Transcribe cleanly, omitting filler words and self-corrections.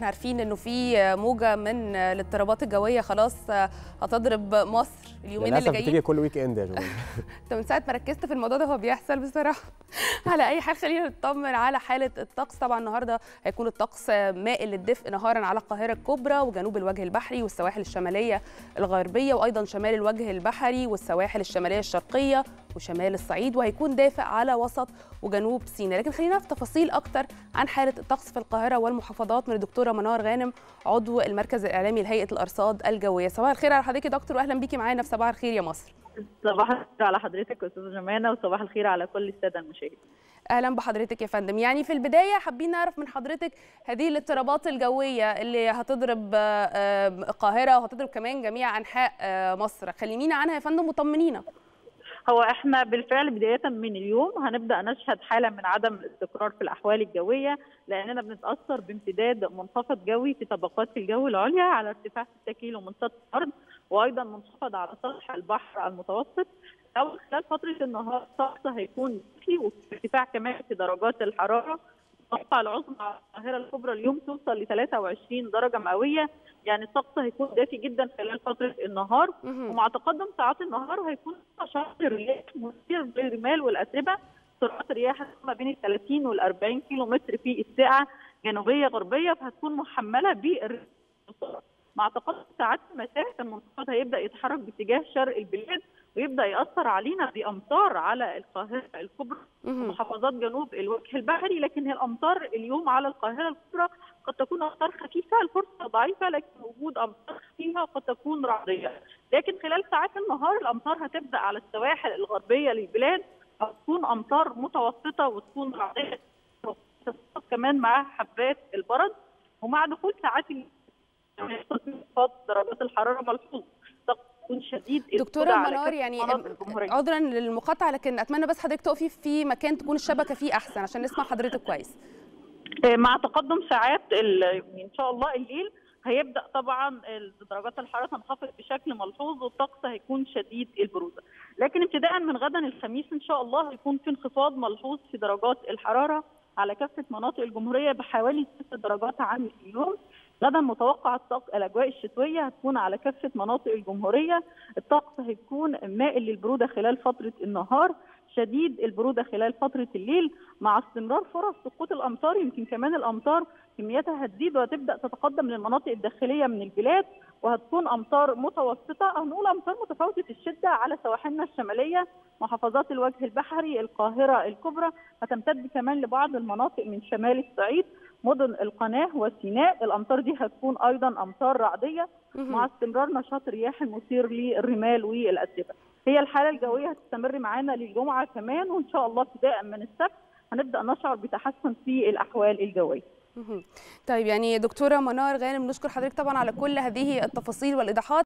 احنا عارفين انه في موجه من الاضطرابات الجويه خلاص هتضرب مصر اليومين اللي جايين. بتيجي كل ويك اند يا جماعه. انت من ساعه ما ركزت في الموضوع ده هو بيحصل بصراحه. على اي حال خلينا نطمن على حاله الطقس. طبعا النهارده هيكون الطقس مائل للدفء نهارا على القاهره الكبرى وجنوب الوجه البحري والسواحل الشماليه الغربيه، وايضا شمال الوجه البحري والسواحل الشماليه الشرقيه وشمال الصعيد، وهيكون دافئ على وسط وجنوب سيناء. لكن خلينا في تفاصيل اكتر عن حاله الطقس في القاهره والمحافظات من الدكتوره منار غانم عضو المركز الاعلامي لهيئه الارصاد الجويه. صباح الخير على حضرتك يا دكتور واهلا بيكي معانا في صباح الخير يا مصر. صباح الخير على حضرتك استاذه جمانه وصباح الخير على كل الساده المشاهدين. اهلا بحضرتك يا فندم. يعني في البدايه حابين نعرف من حضرتك هذه الاضطرابات الجويه اللي هتضرب القاهره وهتضرب كمان جميع انحاء مصر، كلمينا عنها يا فندم وطمنينا. هو احنا بالفعل بداية من اليوم هنبدأ نشهد حالة من عدم الاستقرار في الأحوال الجوية، لأننا بنتأثر بامتداد منخفض جوي في طبقات الجو العليا على ارتفاع 6 كيلو من سطح الأرض، وأيضا منخفض على سطح البحر المتوسط. أو خلال فترة النهار الطقس هيكون دافي وفي ارتفاع كمان في درجات الحرارة. الموقع العظمى على القاهرة الكبرى اليوم توصل ل 23 درجة مئوية، يعني الطقس هيكون دافي جدا خلال فترة النهار، ومع تقدم ساعات النهار هيكون شرق رياح مثير بالرمال والأتربة، سرعات رياح ما بين ال 30 وال 40 كيلو متر في الساعة جنوبية غربية، فهتكون محملة بالرمال والسرعة. مع تقدم ساعات المساء المنخفض هيبدأ يتحرك باتجاه شرق البلاد ويبدأ يأثر علينا بأمطار على القاهرة الكبرى ومحافظات جنوب الوجه البحري، لكن الأمطار اليوم على القاهرة الكبرى قد تكون أمطار خفيفة، الفرصة ضعيفة لكن وجود أمطار خفيفة قد تكون رعدية، لكن خلال ساعات النهار الأمطار هتبدأ على السواحل الغربية للبلاد، هتكون أمطار متوسطة وتكون رعدية كمان مع حبات البرد، ومع دخول ساعات درجات الحرارة ملحوظة شديد. دكتورة منار يعني عذرا للمقاطعة لكن أتمنى بس حضرتك تقفي في مكان تكون الشبكة فيه أحسن عشان نسمع حضرتك كويس. مع تقدم ساعات إن شاء الله الليل هيبدأ طبعا درجات الحرارة تنخفض بشكل ملحوظ والطقس هيكون شديد البرودة، لكن ابتداء من غدا الخميس إن شاء الله هيكون في انخفاض ملحوظ في درجات الحرارة على كافة مناطق الجمهورية بحوالي 6 درجات عن اليوم. غدا متوقع الطقس الاجواء الشتويه هتكون على كافه مناطق الجمهوريه، الطقس هيكون مائل للبروده خلال فتره النهار، شديد البروده خلال فتره الليل، مع استمرار فرص سقوط الامطار، يمكن كمان الامطار كميتها هتزيد وهتبدا تتقدم للمناطق الداخليه من البلاد، وهتكون امطار متوسطه او نقول امطار متفاوته الشده على سواحلنا الشماليه، محافظات الوجه البحري، القاهره الكبرى، هتمتد كمان لبعض المناطق من شمال الصعيد، مدن القناه وسيناء، الامطار دي هتكون ايضا امطار رعديه مع استمرار نشاط الرياح المثير للرمال والاتربه. هي الحاله الجويه هتستمر معانا للجمعه كمان، وان شاء الله ابتداء من السبت هنبدا نشعر بتحسن في الاحوال الجويه. طيب يعني دكتوره منار غانم نشكر حضرتك طبعا على كل هذه التفاصيل والايضاحات.